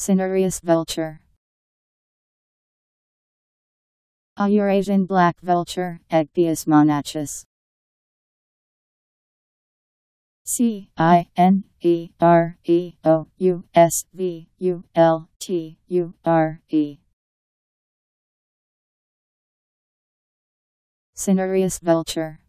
Cinereous vulture. A Eurasian black vulture, Aegypius monachus. Cinereous vulture. Cinereous vulture.